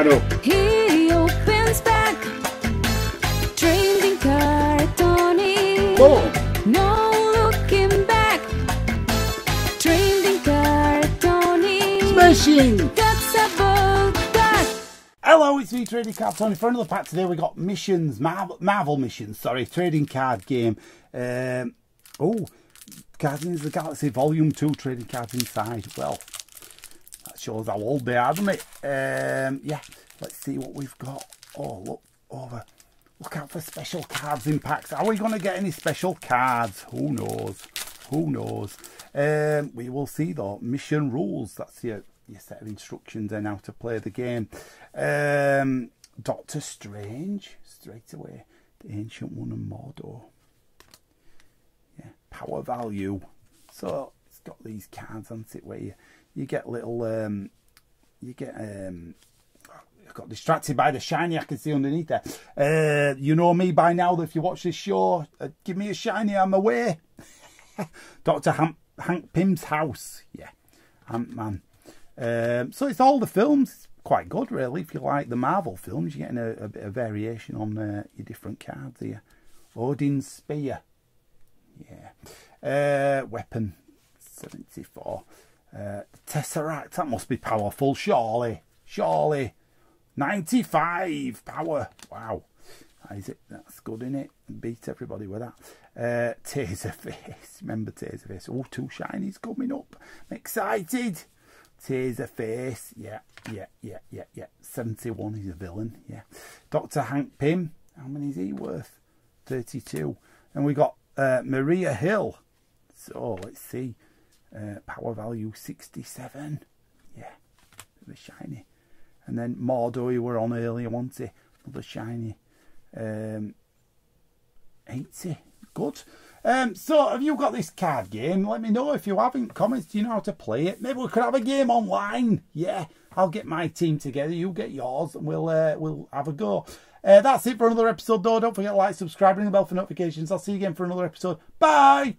Claro. He opens back. Trading Card Tony. Oh. No looking back. Trading Card Tony. Smashing. That's about that. Hello, it's me, Trading Card Tony. For another pack today, we got missions, Marvel missions. Sorry, trading card game. Guardians of the Galaxy Volume 2 trading cards inside. Well, that shows how old they are, doesn't it? Yeah, let's see what we've got. Oh, look over. Look out for special cards in packs. Are we going to get any special cards? Who knows? Who knows? We will see though. Mission rules. That's your set of instructions and how to play the game. Doctor Strange. Straight away. The Ancient One and Mordo. Power value. So it's got these cards, hasn't it, where you get little I got distracted by the shiny I can see underneath there. You know me by now that if you watch this show, give me a shiny, I'm away. Dr. Hank Pym's house. Yeah, Ant Man. So it's all the films. It's quite good really. If you like the Marvel films, you're getting a bit of variation on your different cards here. Odin's spear. Yeah, weapon 74. Tesseract, that must be powerful, surely. Surely, 95 power. Wow, that is it. That's good, isn't it? Beat everybody with that. Taserface, remember Taserface? Oh, two shinies coming up. I'm excited. Taserface, yeah. 71, he's a villain. Yeah, Doctor Hank Pym. How many is he worth? 32. And we got. Maria Hill. So let's see. Power value 67. Yeah, the shiny. And then Mordo, you were on earlier, wasn't he? Another shiny. 80. Good. So have you got this card game? Let me know if you haven't. Comments. Do you know how to play it? Maybe we could have a game online. Yeah, I'll get my team together. You get yours, and we'll have a go. That's it for another episode though. Don't forget to like, subscribe, ring the bell for notifications. I'll see you again for another episode. Bye!